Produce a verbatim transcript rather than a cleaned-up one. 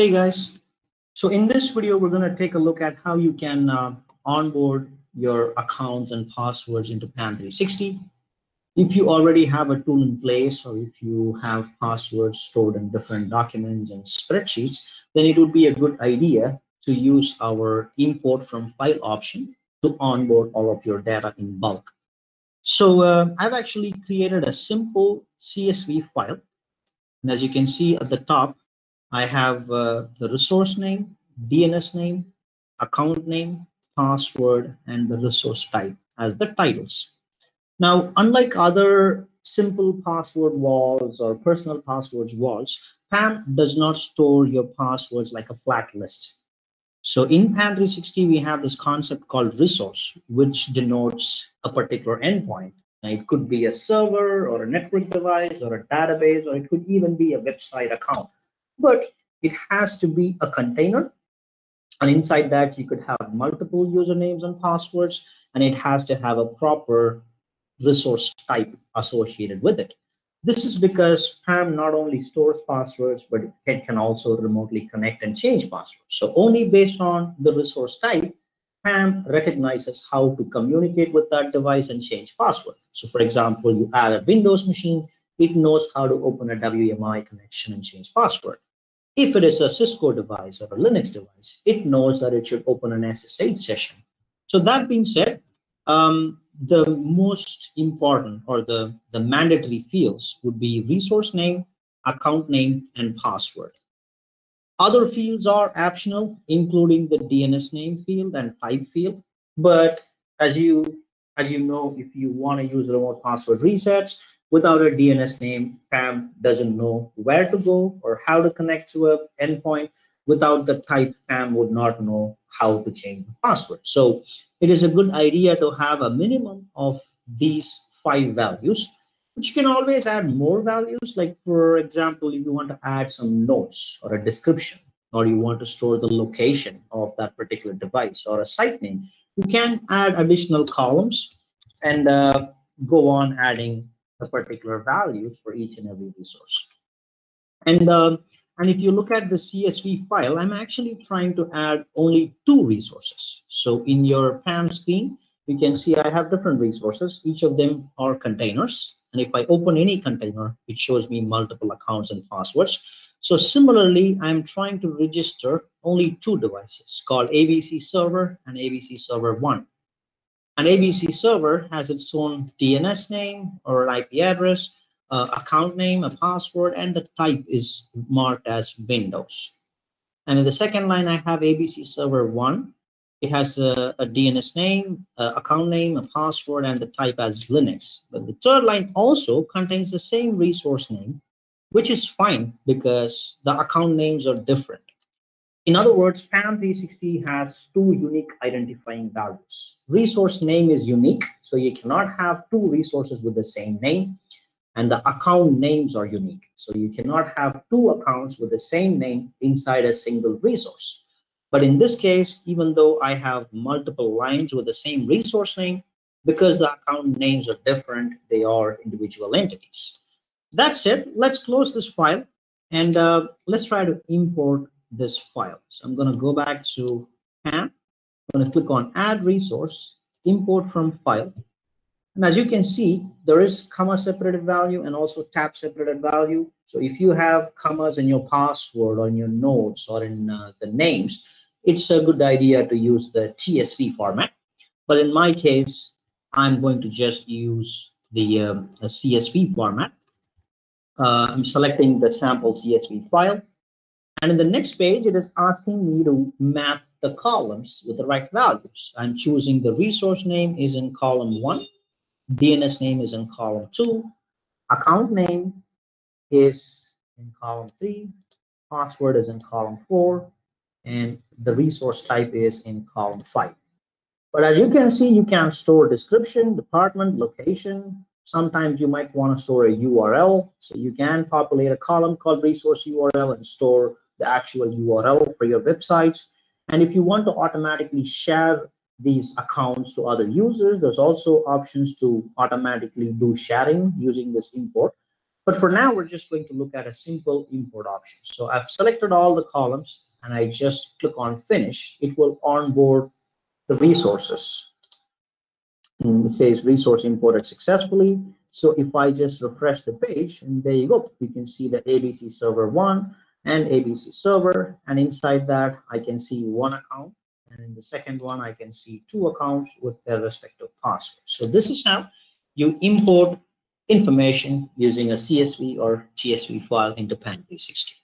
Hey guys, so in this video, we're going to take a look at how you can uh, onboard your accounts and passwords into P A M three sixty. If you already have a tool in place, or if you have passwords stored in different documents and spreadsheets, then it would be a good idea to use our import from file option to onboard all of your data in bulk. So uh, I've actually created a simple C S V file. And as you can see at the top, I have uh, the resource name, D N S name, account name, password, and the resource type as the titles. Now, unlike other simple password walls or personal passwords walls, P A M does not store your passwords like a flat list. So in P A M three sixty, we have this concept called resource, which denotes a particular endpoint. Now, it could be a server or a network device or a database, or it could even be a website account. But it has to be a container, and inside that you could have multiple usernames and passwords, and it has to have a proper resource type associated with it. This is because P A M not only stores passwords, but it can also remotely connect and change passwords. So only based on the resource type, P A M recognizes how to communicate with that device and change password. So for example, you add a Windows machine, it knows how to open a W M I connection and change password. If it is a Cisco device or a Linux device, it knows that it should open an S S H session. So that being said, um, the most important or the, the mandatory fields would be resource name, account name, and password. Other fields are optional, including the D N S name field and type field. But as you, as you know, if you want to use remote password resets, without a D N S name, P A M doesn't know where to go or how to connect to an endpoint. Without the type, P A M would not know how to change the password. So it is a good idea to have a minimum of these five values, but you can always add more values. Like for example, if you want to add some notes or a description, or you want to store the location of that particular device or a site name, you can add additional columns and uh, go on adding the particular values for each and every resource. And, uh, and if you look at the C S V file, I'm actually trying to add only two resources. So in your P A M screen, you can see I have different resources. Each of them are containers. And if I open any container, it shows me multiple accounts and passwords. So similarly, I'm trying to register only two devices called A B C Server and A B C Server one. An A B C server has its own D N S name or an I P address, uh, account name, a password, and the type is marked as Windows. And in the second line, I have A B C Server one. It has a, a D N S name, a account name, a password, and the type as Linux. But the third line also contains the same resource name, which is fine because the account names are different. In other words, P A M three sixty has two unique identifying values. Resource name is unique, so you cannot have two resources with the same name, and the account names are unique. So you cannot have two accounts with the same name inside a single resource. But in this case, even though I have multiple lines with the same resource name, because the account names are different, they are individual entities. That said, let's close this file and uh, let's try to import this file. So I'm going to go back to P A M. I'm going to click on Add Resource, Import from File. And as you can see, there is comma separated value and also tab separated value. So if you have commas in your password or in your notes or in uh, the names, it's a good idea to use the T S V format. But in my case, I'm going to just use the um, C S V format. Uh, I'm selecting the sample C S V file. And in the next page, it is asking me to map the columns with the right values. I'm choosing the resource name is in column one, D N S name is in column two, account name is in column three, password is in column four, and the resource type is in column five. But as you can see, you can store description, department, location. Sometimes you might want to store a U R L. So you can populate a column called resource U R L and store the actual U R L for your websites. And if you want to automatically share these accounts to other users, there's also options to automatically do sharing using this import. But for now, we're just going to look at a simple import option. So I've selected all the columns and I just click on finish. It will onboard the resources. And it says resource imported successfully. So if I just refresh the page, and there you go, we can see the A B C server one and A B C server. And inside that, I can see one account. And in the second one, I can see two accounts with their respective passwords. So this is how you import information using a C S V or G S V file into PAM three sixty.